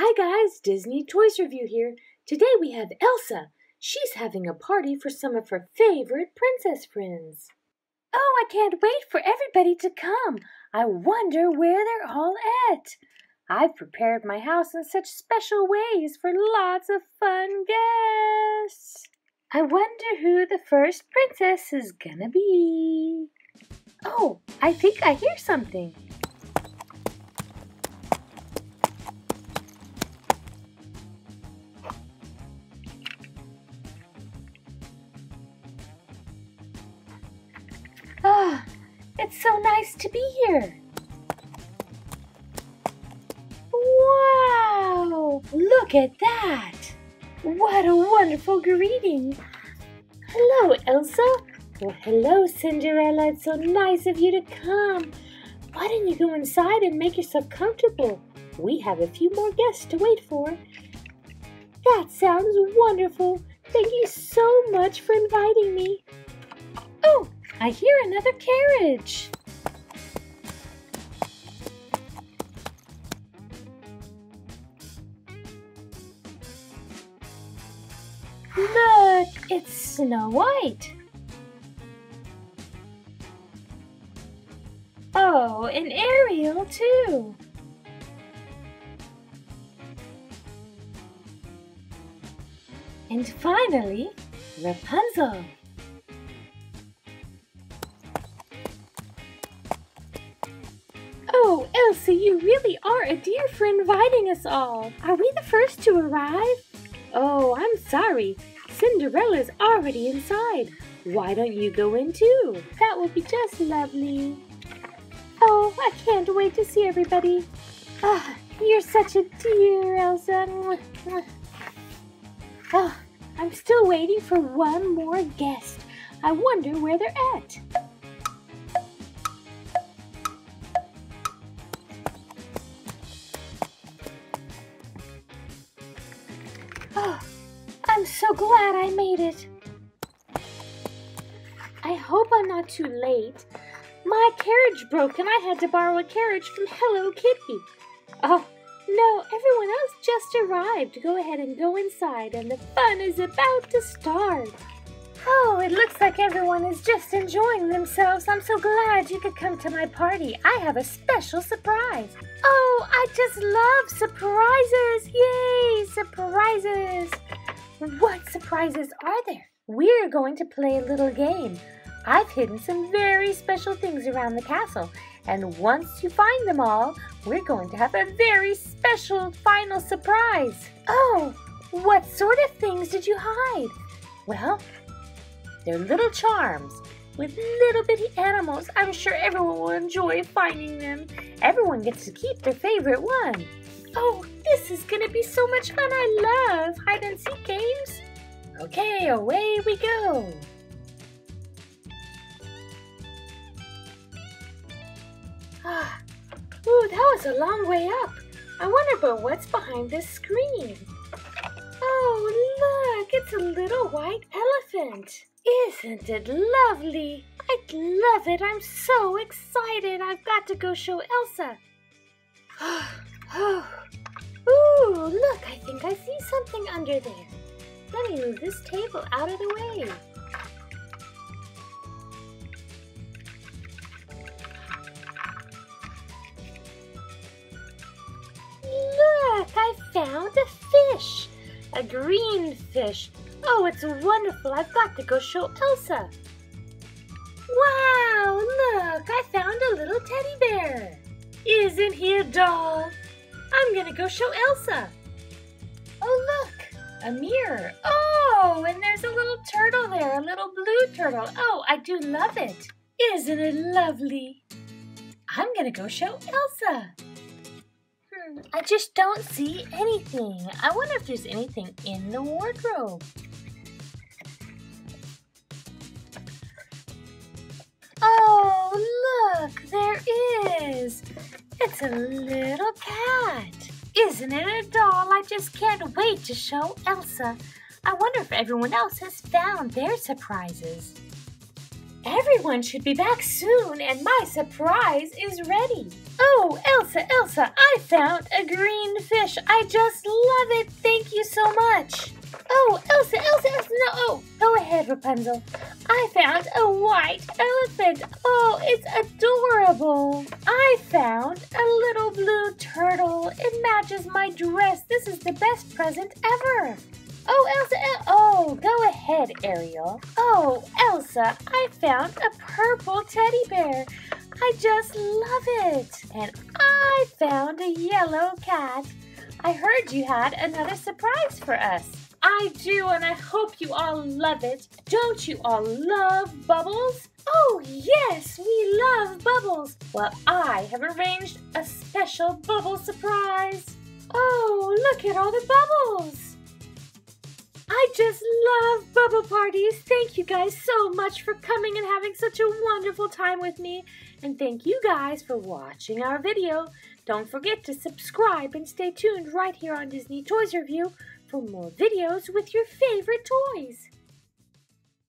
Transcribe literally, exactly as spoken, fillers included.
Hi guys, Disney Toys Review here. Today we have Elsa. She's having a party for some of her favorite princess friends. Oh, I can't wait for everybody to come. I wonder where they're all at. I've prepared my house in such special ways for lots of fun guests. I wonder who the first princess is gonna be. Oh, I think I hear something. Ah, oh, it's so nice to be here. Wow, look at that. What a wonderful greeting. Hello, Elsa. Well, hello, Cinderella. It's so nice of you to come. Why don't you go inside and make yourself comfortable? We have a few more guests to wait for. That sounds wonderful. Thank you so much for inviting me. Oh, I hear another carriage. Look, it's Snow White. Oh, and Ariel too. And finally, Rapunzel. Oh, Elsa, you really are a dear for inviting us all. Are we the first to arrive? Oh, I'm sorry. Cinderella's already inside. Why don't you go in too? That would be just lovely. Oh, I can't wait to see everybody. Ah, oh, you're such a dear, Elsa. Oh, I'm still waiting for one more guest. I wonder where they're at. Oh, I'm so glad I made it. I hope I'm not too late. My carriage broke and I had to borrow a carriage from Hello Kitty. Oh, no, everyone else just arrived. Go ahead and go inside and the fun is about to start. Oh, it looks like everyone is just enjoying themselves. I'm so glad you could come to my party. I have a special surprise. Oh, I just love surprises. Yay, surprises. What surprises are there? We're going to play a little game. I've hidden some very special things around the castle, and once you find them all, we're going to have a very special final surprise. Oh, what sort of things did you hide? Well, they're little charms with little bitty animals. I'm sure everyone will enjoy finding them. Everyone gets to keep their favorite one. Oh, this is going to be so much fun. I love hide and seek games. Okay, away we go. Ooh, that was a long way up. I wonder about what's behind this screen. Oh, look, it's a little white elephant. Isn't it lovely? I love it. I'm so excited. I've got to go show Elsa. Ooh, look, I think I see something under there. Let me move this table out of the way. I found a fish, a green fish. Oh, it's wonderful. I've got to go show Elsa. Wow, look, I found a little teddy bear. Isn't he a doll? I'm gonna go show Elsa. Oh, look, a mirror. Oh, and there's a little turtle there, a little blue turtle. Oh, I do love it. Isn't it lovely? I'm gonna go show Elsa. I just don't see anything. I wonder if there's anything in the wardrobe. Oh, look, there is. It's a little cat. Isn't it a doll? I just can't wait to show Elsa. I wonder if everyone else has found their surprises. Everyone should be back soon, and my surprise is ready. Oh, Elsa, Elsa, I found a green fish. I just love it. Thank you so much. Oh, Elsa, Elsa, Elsa, no. Oh, go ahead, Rapunzel. I found a white elephant. Oh, it's adorable. I found a little blue turtle. It matches my dress. This is the best present ever. Oh, Elsa, El oh, go ahead, Ariel. Oh, Elsa, I found a purple teddy bear. I just love it. And I found a yellow cat. I heard you had another surprise for us. I do, and I hope you all love it. Don't you all love bubbles? Oh, yes, we love bubbles. Well, I have arranged a special bubble surprise. Oh, look at all the bubbles. I just love bubble parties. Thank you guys so much for coming and having such a wonderful time with me. And thank you guys for watching our video. Don't forget to subscribe and stay tuned right here on Disney Toys Review for more videos with your favorite toys.